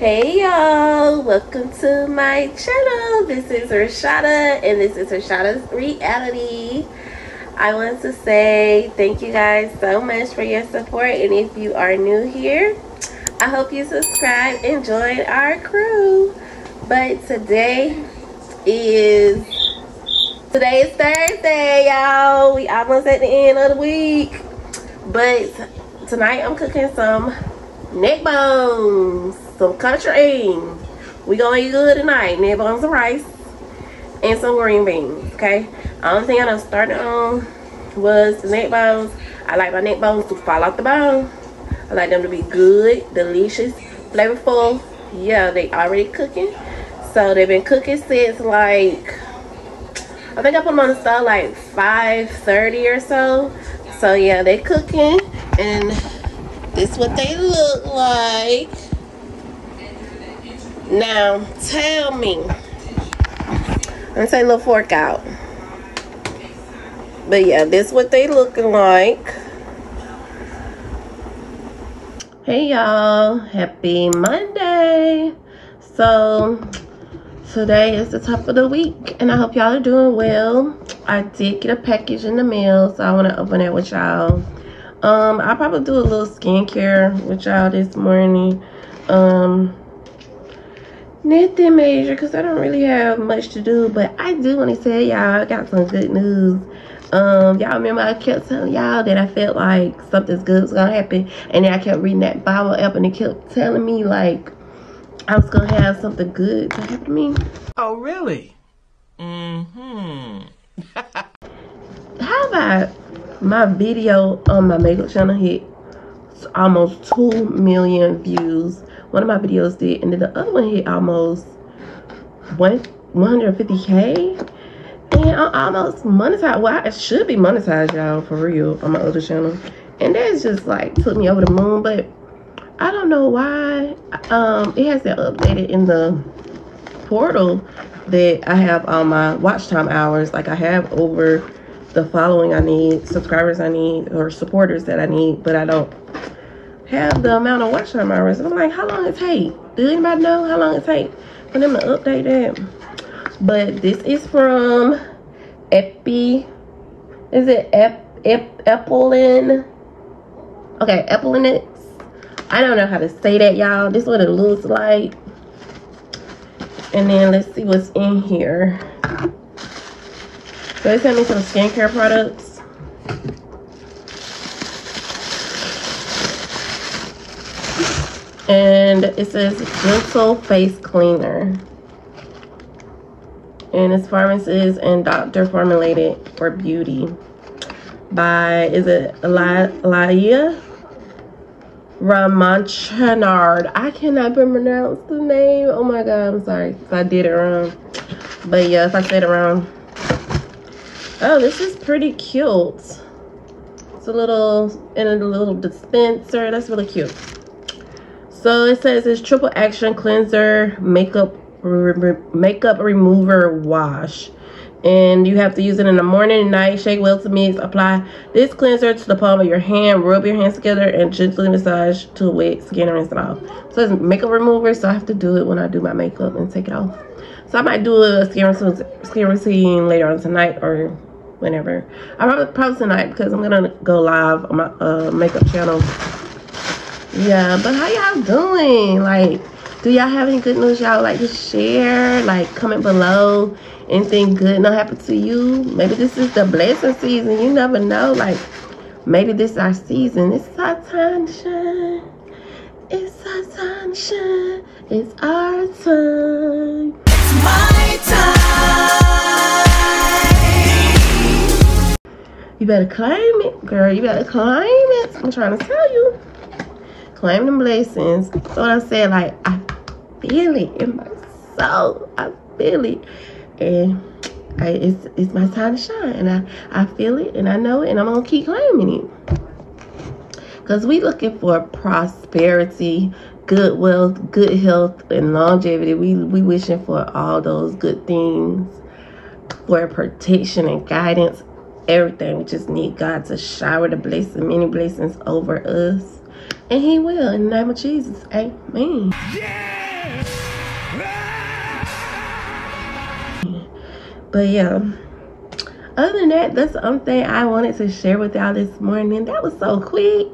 Hey y'all, welcome to my channel. This is Rashada and this is Rashoda's Reality. I want to say thank you guys so much for your support, and if you are new here, I hope you subscribe and join our crew. But today is Thursday, y'all. We almost at the end of the week, but tonight I'm cooking some neck bones, some contouring. We gonna eat good tonight. Neck bones and rice and some green beans. Okay, only thing I done started on was the neck bones. I like my neck bones to fall off the bone. I like them to be good, delicious, flavorful. Yeah, they already cooking, so they've been cooking since, like, I think I put them on the stove like 5:30 or so. So yeah, they cooking, and this is what they look like. Now tell me, I'm gonna take a little fork out, but yeah, this is what they looking like. Hey y'all, happy Monday. So today is the top of the week, and I hope y'all are doing well. I did get a package in the mail, so I want to open it with y'all. I'll probably do a little skincare with y'all this morning. Nothing major, because I don't really have much to do, but I do want to tell y'all I got some good news. Y'all remember I kept telling y'all that I felt like something's good was going to happen, and then I kept reading that Bible app, and it kept telling me, like, I was going to have something good to happen to me. Oh, really? Mm-hmm. How about my video on my makeup channel hit almost 2 million views. One of my videos did, and then the other one hit almost 150k, and I'm almost monetized. Well, I should be monetized, y'all, for real, on my other channel, and that's just, like, took me over the moon. But I don't know why it hasn't updated in the portal that I have on my watch time hours. Like, I have over the following I need, subscribers I need, or supporters that I need, but I don't have the amount of watch time hours. And I'm like, how long it take? Do anybody know how long it take for them to update that? But this is from Epilinix? Okay, Epilinix. I don't know how to say that, y'all. This is what it looks like. And then let's see what's in here. So they sent me some skincare products. And it says gentle face cleaner. And it's pharmacist and doctor formulated for beauty. By, is it Laia Romanchenard? I cannot pronounce the name. Oh my God, I'm sorry if I did it wrong. But yeah, if I said it wrong. Oh, this is pretty cute. It's a little, in a little dispenser. That's really cute. So it says it's triple action cleanser, makeup remover wash. And you have to use it in the morning and night. Shake well to mix. Apply this cleanser to the palm of your hand. Rub your hands together and gently massage to wet skin and rinse it off. So it's makeup remover, so I have to do it when I do my makeup and take it off. So I might do a skin routine later on tonight or whenever. I probably tonight, because I'm gonna go live on my makeup channel. Yeah, but how y'all doing? Like, do y'all have any good news y'all like to share? Like, comment below. Anything good not happen to you? Maybe this is the blessing season. You never know. Like, maybe this is our season. It's our time to shine. It's our time to shine. It's our time. It's my time. You better claim it, girl. You better claim it. I'm trying to tell you. Claim them blessings. That's what I said. Like, I feel it in my soul. I feel it, and it's my time to shine. And I feel it, and I know it, and I'm gonna keep claiming it. Cause we looking for prosperity, good wealth, good health, and longevity. We wishing for all those good things, for protection and guidance, everything. We just need God to shower the blessing, many blessings over us. And he will, in the name of Jesus. Amen. Yeah! But yeah, other than that, that's the only thing I wanted to share with y'all this morning. That was so quick.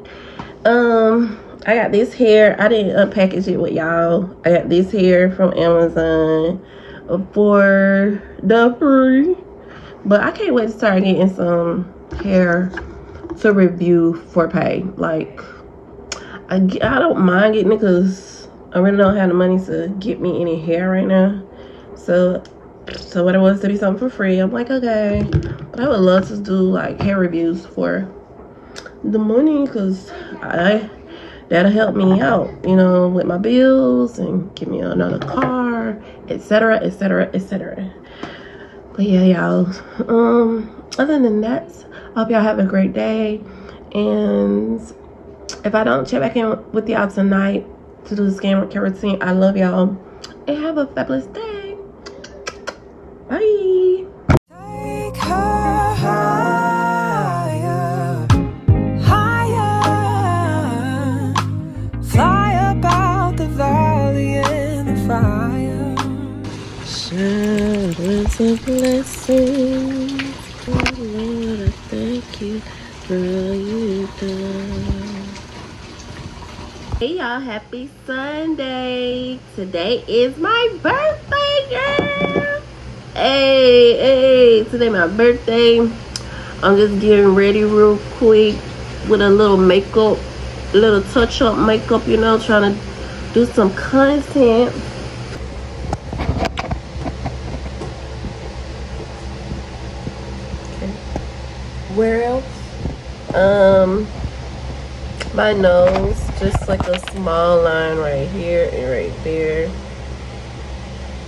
I got this hair. I didn't unpackage it with y'all. I got this hair from Amazon for the free. But I can't wait to start getting some hair to review for pay. Like, I don't mind getting it because I really don't have the money to get me any hair right now. So when it wants to be something for free, I'm like, okay. But I would love to do like hair reviews for the money because that'll help me out, you know, with my bills and give me another car, etc., etc., etc. But yeah, y'all. Other than that, I hope y'all have a great day. And if I don't check back in with y'all tonight to do the skincare routine, I love y'all and have a fabulous day. Bye. Take her home. Showers of blessings, oh Lord, I thank you for all you've done. Hey y'all, happy Sunday. Today is my birthday, girl. Hey, today my birthday. I'm just getting ready real quick with a little makeup, little touch-up makeup, you know, trying to do some content. Where else? My nose, just like a small line right here and right there.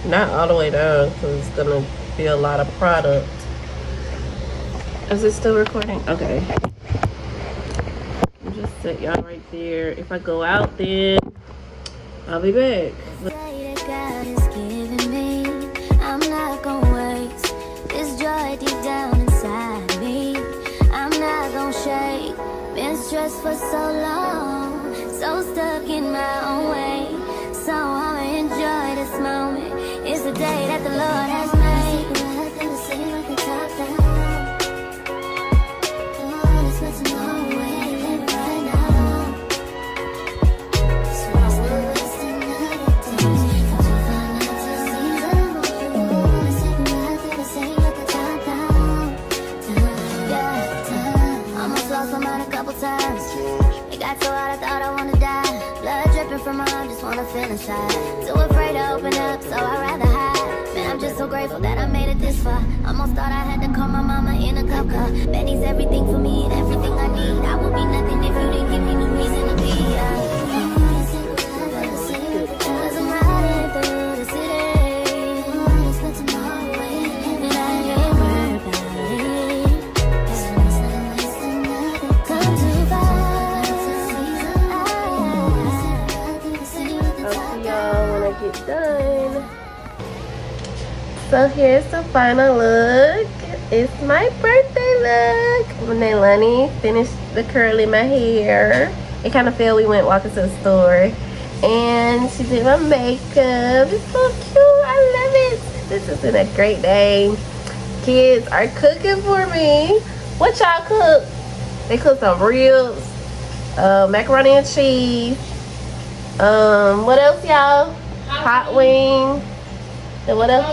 Not all the way down because it's gonna be a lot of product. Is it still recording? Okay. I'll just set y'all right there. If I go out, then I'll be back. Stressed for so long, so stuck in my own way, so I'ma enjoy this moment. It's the day that the Lord has made. Too afraid to open up, so I'd rather hide. Man, I'm just so grateful that I made it this far. Almost thought I had to call my mama in a cup car. Benny's everything for me and everything I need. I would be nothing if you didn't give me no reason to be. Cause I'm riding through the city and I ain't worried about it. Come too far. Get done. So here's the final look. It's my birthday look. Leilani finished the curl in my hair. It kind of felt we went walking to the store, and she did my makeup. It's so cute. I love it. This has been a great day. Kids are cooking for me. What y'all cook? They cook some ribs, macaroni and cheese. What else, y'all? Hot wing and what else?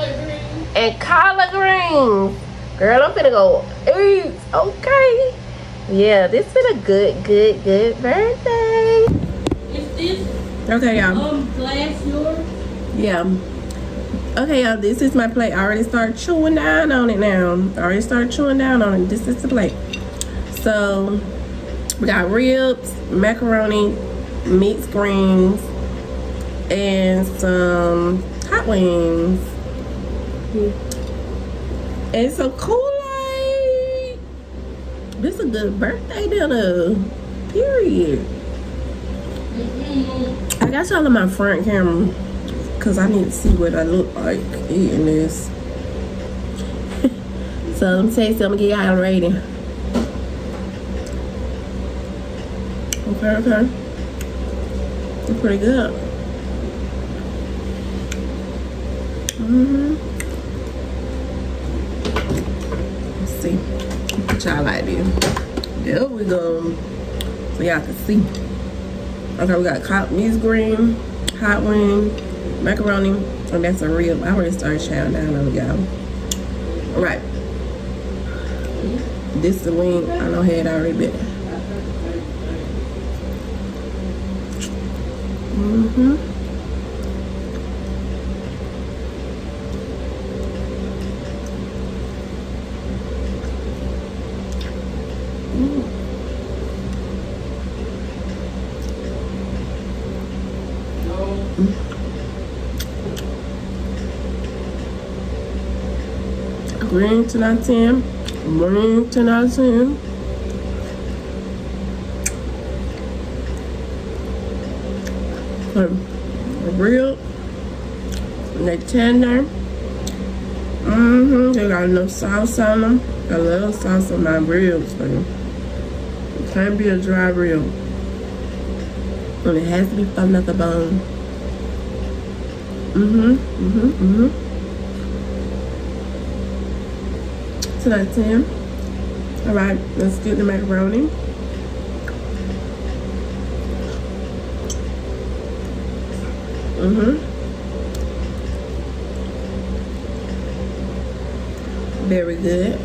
And collard greens. Girl, I'm finna go eat. Okay. Yeah, this been a good birthday. Is this? Okay, y'all. Glass yours? Yeah. Okay, y'all. This is my plate. I already started chewing down on it now. This is the plate. So we got ribs, macaroni, mixed greens, and some hot wings. And some Kool-Aid. This is a good birthday dinner. Period. I got y'all in my front camera because I need to see what I look like eating this. So let me tell you something, get y'all ready. Okay. It's pretty good. Let's see. Put y'all like this. There we go. So y'all can see. Okay, we got cod meat green, hot wing, macaroni, and that's a rib. I already started chowing down on y'all. Alright. This is the wing. I know I had already been. Green 10 out of 10. Green 10 out of 10. Real, they tender. They got enough sauce on them. I love sauce on my ribs. It can't be a dry rib, and it has to be from the bone. So that's 10. All right, let's get the macaroni. Very good.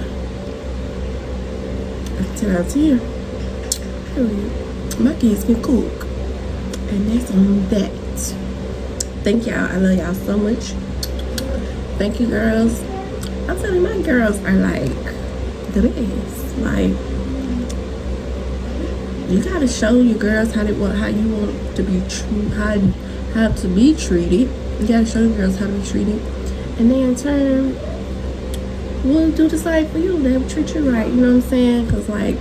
10 out of 10. My kids can cook, and that's on that. Thank y'all. I love y'all so much. Thank you, girls. I'm telling you, my girls are like the best. Like, you gotta show your girls how to be treated. You gotta show the girls how to be treated, and they in turn will do the same for you. They will treat you right, you know what I'm saying? Because like,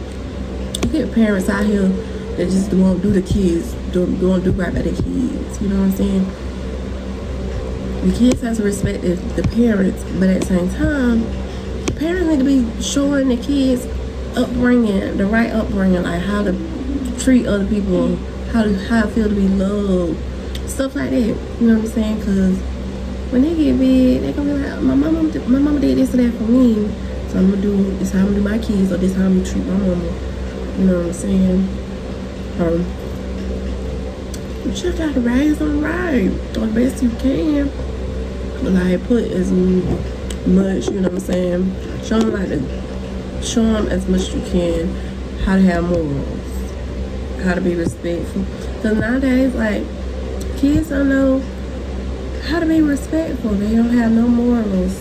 you get parents out here that just won't do the kids, don't do right by the kids, you know what I'm saying? The kids have to respect the parents, but at the same time, the parents need to be showing the kids upbringing, the right upbringing, like how to treat other people, how it feel to be loved, stuff like that, you know what I'm saying? Because when they get big, they're gonna be like, my mama did this and that for me, so I'm gonna do this, how I'm gonna do my kids, or this how I'm gonna treat my mama, you know what I'm saying? You just gotta raise them right, do the best you can, but like, put as much, you know what I'm saying, show them as much as you can how to have morals, how to be respectful. So nowadays, like, kids don't know how to be respectful. They don't have no morals.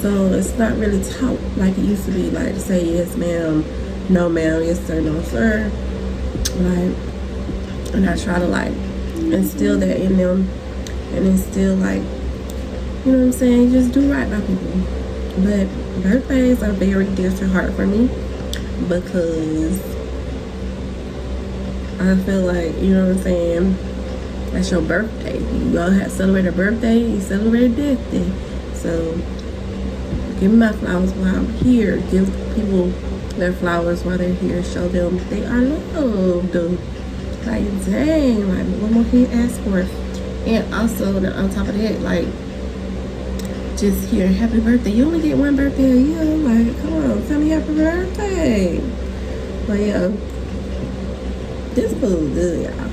So it's not really taught like it used to be, like to say yes ma'am, no ma'am, yes sir, no sir. Like, and I try to like instill that in them and instill, like, you know what I'm saying, just do right by people. But birthdays are very dear to heart for me because I feel like, you know what I'm saying, that's your birthday. You all have celebrated a birthday, you celebrated a death day. So give my flowers while I'm here. Give people their flowers while they're here. Show them they are loved. Like, dang, like, what more can you ask for? And also, on top of that, like, just hear happy birthday. You only get one birthday a year. Like, come on, tell me happy birthday. But yeah, this food good, y'all.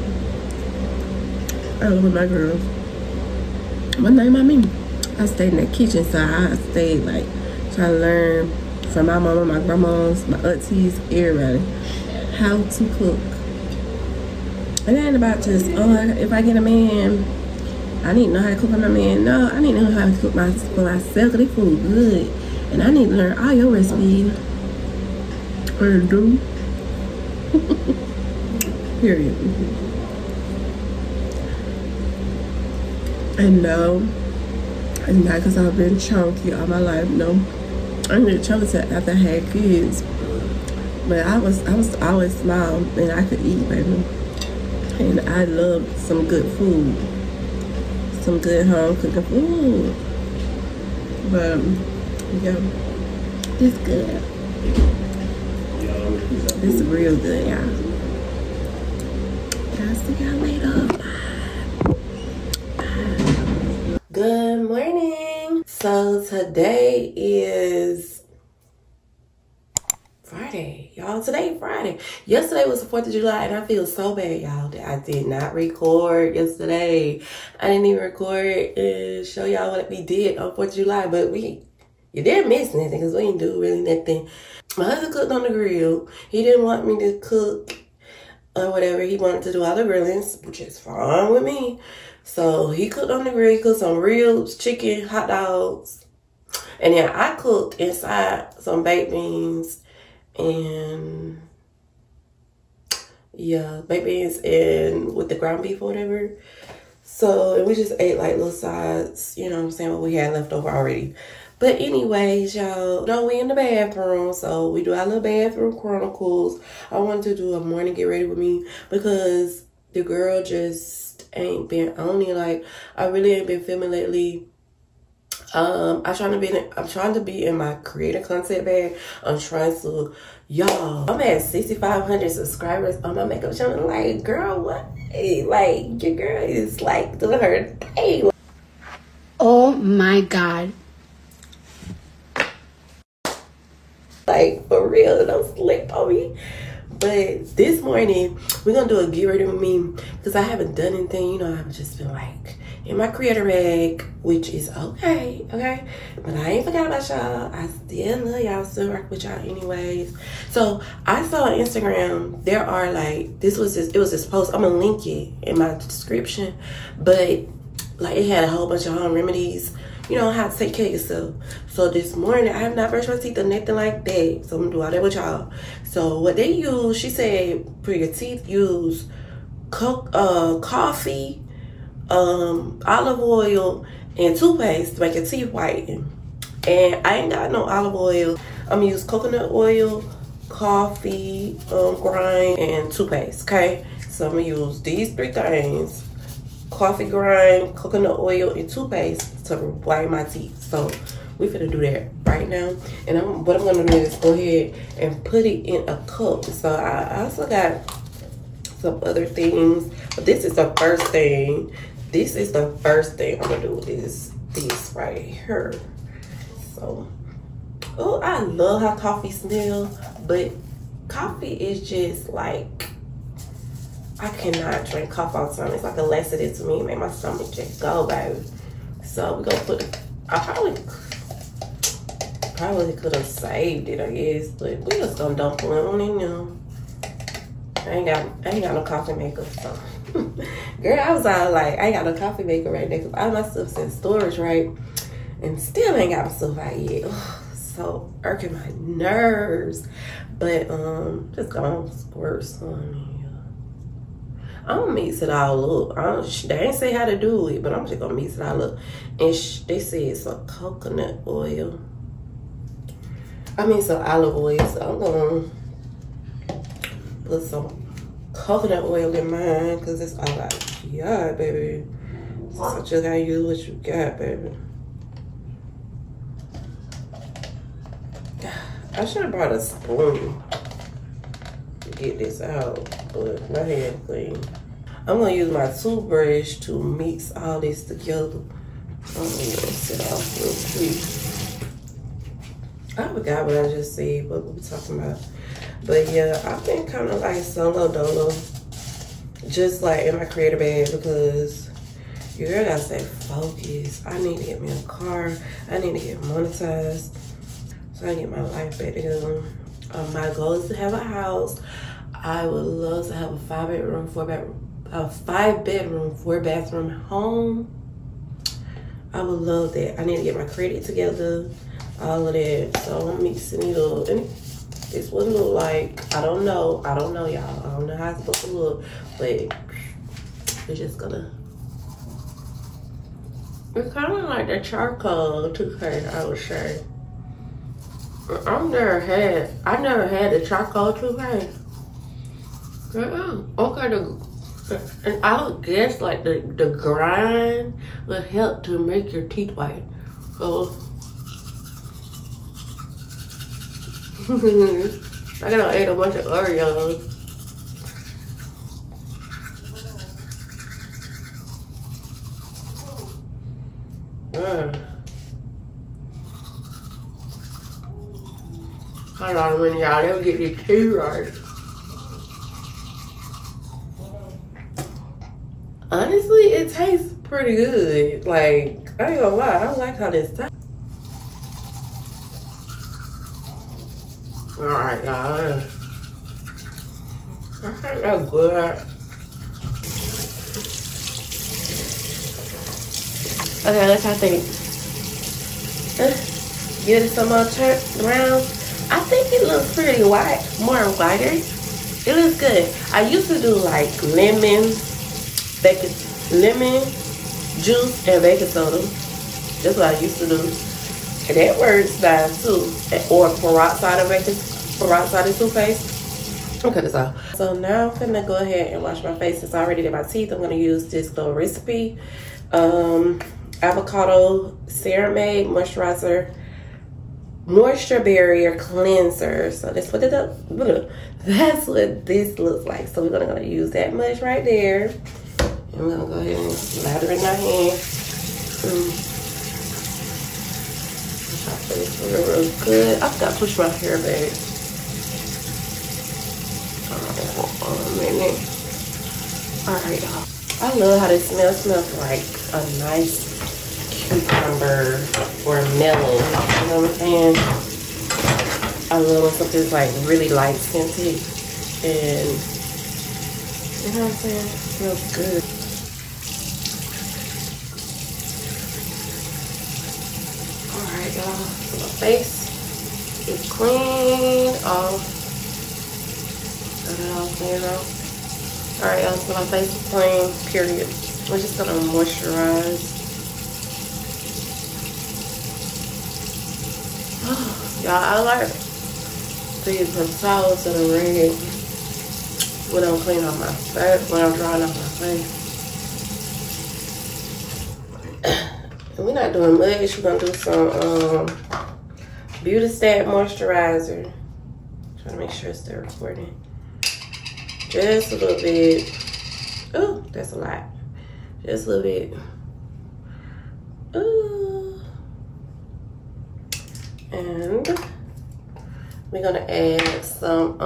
I love my girls. My name, I mean, I stayed in the kitchen, so I stayed like trying to learn from my mama, my grandmas, my aunties, everybody how to cook. And it ain't about just, oh, if I get a man, I need to know how to cook for my man. No, I need to know how to cook for myself. They food good, and I need to learn all your recipes. Period. And no, and not because I've been chunky all my life. No, I didn't get chunky after I had kids, but I was always small and I could eat, baby. And I loved some good food, some good home cooking food. But yeah, it's good. It's real good, y'all. I'll see y'all later. Good morning. So today is Friday, y'all. Today Friday. Yesterday was the 4th of July and I feel so bad, y'all, that I did not record yesterday. I didn't even record and show y'all what we did on 4th of July, but you didn't miss nothing because we didn't do really nothing. My husband cooked on the grill. He didn't want me to cook or whatever. He wanted to do all the grillings, which is fine with me. So he cooked on the grill. He cooked some ribs, chicken, hot dogs. And then I cooked inside some baked beans and, yeah, baked beans and with the ground beef or whatever. So, and we just ate like little sides, you know what I'm saying, what we had left over already. But anyways, y'all, no, we in the bathroom, so we do our little bathroom chronicles. I wanted to do a morning get ready with me because the girl just ain't been on it. Like, I really ain't been feeling lately. I'm trying to be in my creator content bag. I'm trying to, y'all, I'm at 6,500 subscribers on my makeup channel. Like, girl, what? Like, your girl is like doing her thing. Oh my God. Like, for real, don't slip on me. But this morning, we're going to do a get ready with me because I haven't done anything. You know, I've just been like in my creator bag, which is okay, okay? But I ain't forgot about y'all. I still love y'all, still rock with y'all anyways. So I saw on Instagram, there are like, it was this post. I'm going to link it in my description. But like, it had a whole bunch of home remedies. You know, how to take care of yourself. So this morning, I have not brushed my teeth or nothing like that. So I'm gonna do all that with y'all. So what they use, she said, for your teeth, use coffee, olive oil, and toothpaste to make your teeth whiten. And I ain't got no olive oil. I'm gonna use coconut oil, coffee, grind, and toothpaste, okay? So I'm gonna use these three things. Coffee grind, coconut oil, and toothpaste to whiten my teeth. So we finna do that right now. And what I'm gonna do is go ahead and put it in a cup. So I also got some other things, but this is the first thing. This is the first thing I'm gonna do is this right here. So, oh, I love how coffee smells, but coffee is just like, I cannot drink coffee all the time. It's like a laxative to me. It made my stomach just go, baby. So we're going to put, I probably could have saved it, I guess. But we just going to dump it on in there. I ain't got no coffee maker, so. Girl, I was all like, I ain't got no coffee maker right now because all my stuff's in storage, right? And still ain't got my stuff out yet. So irking my nerves. But just going to squirt some. I'm gonna mix it all up. They ain't say how to do it, but I'm just gonna mix it all up. And they said it's a coconut oil. I mean, some olive oil. So I'm gonna put some coconut oil in mine because it's all I got, baby. So you gotta use what you got, baby. I should have brought a spoon to get this out. But my hand clean. I'm gonna use my toothbrush to mix all this together. I'm gonna mix it off real quick. I forgot what I just said, what we were talking about. But yeah, I've been kind of like solo dolo, just like in my creator bag because your girl gotta stay focused. I need to get me a car. I need to get monetized so I can get my life back together. My goal is to have a house. I would love to have a 5-bedroom, 4-bathroom home. I would love that. I need to get my credit together, all of that. So I'm mixing it up. And it's what it look like. I don't know, y'all. I don't know how it's supposed to look, but we're just gonna. It's kind of like the charcoal toothpaste, I would say. I've never had the charcoal toothpaste. Okay, and I would guess like the grind would help to make your teeth white. So I gotta eat a bunch of Oreos. Hold on a minute, y'all. They'll get you too right. Honestly, it tastes pretty good. Like, I ain't gonna lie, I like how this tastes. Alright, y'all. I think that's good. Okay, let's try to think. Give it some more turn around. I think it looks pretty white, more whiter. It looks good. I used to do like lemon juice and baking soda. That's what I used to do. And that works nice too. Or peroxide and toothpaste. I'm cutting this off. So now I'm gonna go ahead and wash my face. Since I already did my teeth, I'm gonna use this little recipe. Avocado CeraMe moisturizer moisture barrier cleanser. So let's put it up. That's what this looks like. So we're gonna use that much right there, and we're gonna go ahead and lather in our hand. Real good. I've got to push my hair back. Hold on a minute. All right, y'all. I love how this smells like a nice cucumber or melon. You know what I'm saying? I love when something's like really light scented, and you know what I'm saying? It smells good. Alright, y'all. So my face is clean off. Got it all clean off. Alright, y'all, so my face is clean, period. We're just gonna moisturize. Y'all, I like these towels that are red when I'm cleaning off my face, when I'm drying off my face. And we're not doing much. We're gonna do some Beauty Stat moisturizer. Trying to make sure it's still recording. Just a little bit. Oh, that's a lot. Just a little bit. Ooh. And we're gonna add some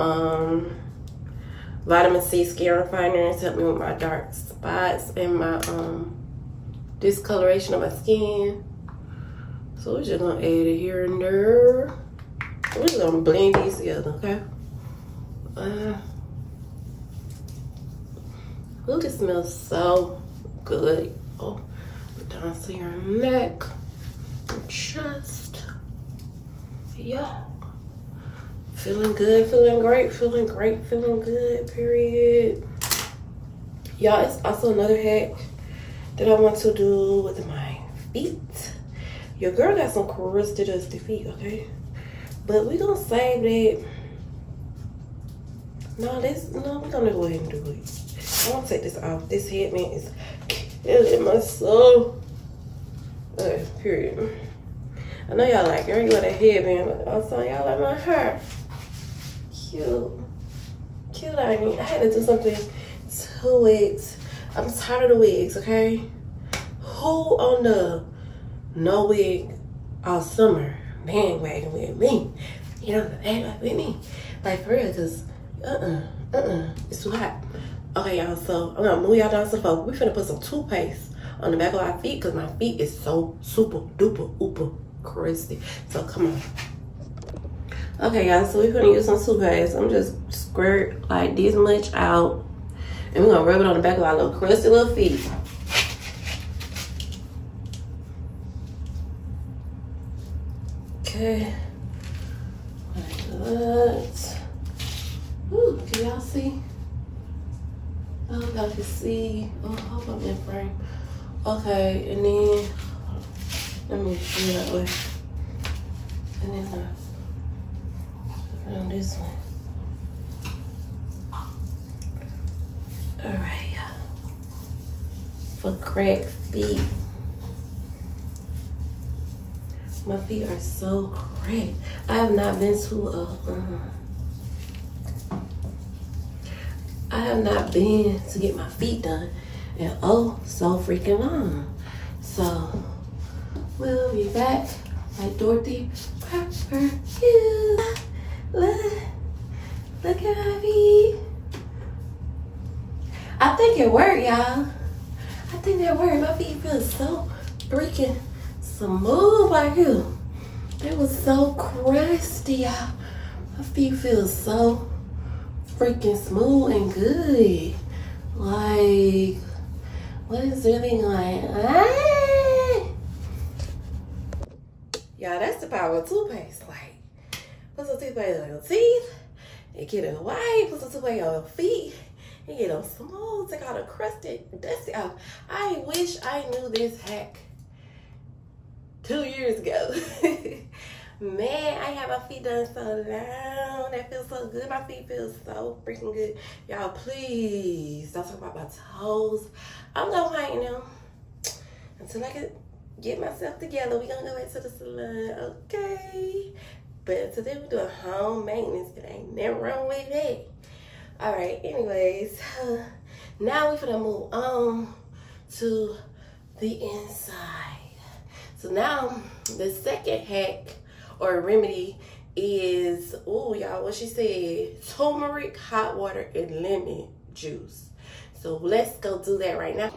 vitamin C skin refiner to help me with my dark spots and my discoloration of my skin. So we're just gonna add it here and there. We're just gonna blend these together, okay? Ooh, this smells so good. Oh, down to your neck, your chest. Yeah. Feeling good, feeling great, feeling great, feeling good, period. Y'all, it's also another hack that I want to do with my feet. Your girl got some curls to dust the feet, okay? But we're going to save that. No, we're going to go ahead and do it. I'm gonna take this off. This headband is killing my soul. Okay, period. I know y'all like it. You got a headband, but also y'all like my hair. Cute. Cute, I mean. I had to do something to it. I'm tired of the wigs, okay? Who on the no wig all summer bandwagon with me? You know, the bandwagon with me. Like, for real, because it's too hot. Okay, y'all, so I'm gonna move y'all down some folks. We finna put some toothpaste on the back of our feet because my feet is so super duper ooper crusty. So come on. Okay, y'all, so we're gonna use some toothpaste. I'm just squirt like this much out, and we're gonna rub it on the back of our little crusty little feet. Okay. Ooh, can y'all see? I don't know if you see. Oh, I hope I'm in frame. Okay, and then let me do that way. And then around this one. Alright, y'all. For cracked feet. My feet are so cracked. I have not been to a I have not been to get my feet done and oh so freaking long. So we'll be back like Dorothy. Look at my feet. I think it worked, y'all. I think that worked. My feet feel so freaking smooth right here. They was so crusty, y'all. My feet feel so freaking smooth and good. Like, what is really going on? Y'all, that's the power of toothpaste. Like, put some toothpaste on your teeth and get it away. Put some toothpaste on your feet and get them smooth. Take all the crusty, dusty off. I wish I knew this hack 2 years ago. Man, I have my feet done so long. That feels so good. My feet feel so freaking good. Y'all, please don't talk about my toes. I'm gonna paint them until I can get myself together. We're gonna go back to the salon, okay? But today we're doing home maintenance. It ain't never wrong with that. All right, anyways, now we're gonna move on to the inside. So now the second hack or remedy is, oh y'all, what she said, turmeric, hot water, and lemon juice. So let's go do that right now.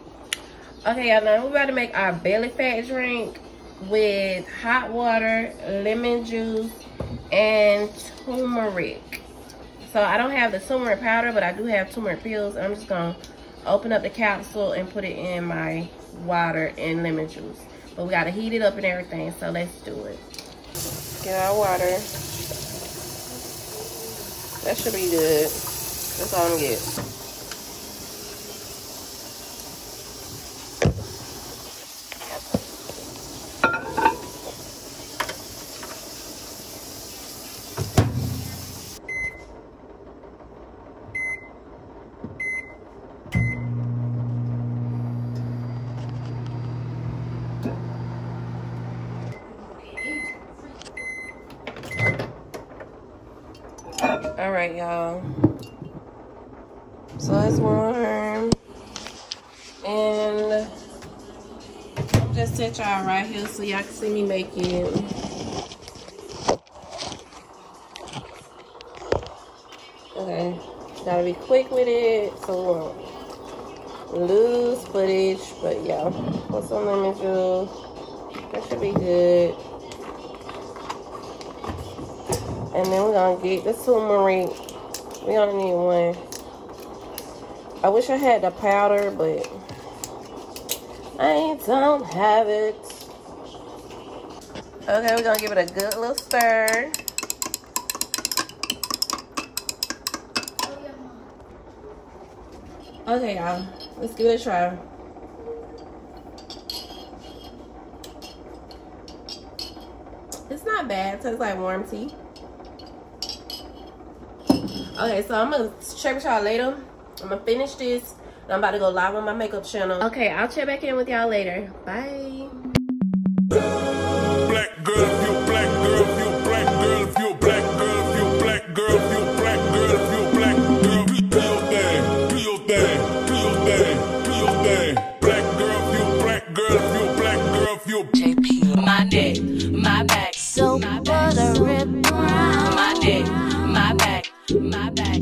Okay y'all, now we're about to make our belly fat drink with hot water, lemon juice, and turmeric. So I don't have the turmeric powder, but I do have turmeric pills. I'm just gonna open up the capsule and put it in my water and lemon juice. But we gotta heat it up and everything, so let's do it. Get our water. That should be good. That's all I'm gonna get. Alright y'all, so it's warm, and I'm just set y'all right here so y'all can see me making it. Okay, gotta be quick with it so we won't lose footage, but y'all, put some lemon juice, that should be good. And then we're gonna get the turmeric. We only need one. I wish I had the powder, but I don't have it. Okay, we're gonna give it a good little stir. Okay, y'all, let's give it a try. It's not bad. It tastes like warm tea. Okay, so I'm gonna check with y'all later. I'm gonna finish this and I'm about to go live on my makeup channel. Okay, I'll check back in with y'all later. Bye. Black girl, if you black girl, if you black girl, if you black girl, if you black girl, if you black girl, if you black girl, do your thing, do your thing, do your thing, do your thing. Black girl, if you black girl, if you black girl, if you JP, my neck, my back, so my butter rip around my neck, my back. My back,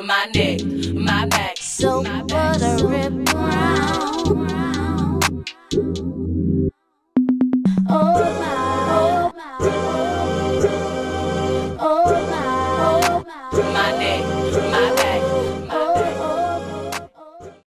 my back, my neck, my back, so my butter rip brown. Oh my, oh my, oh my, oh my, my neck, my back.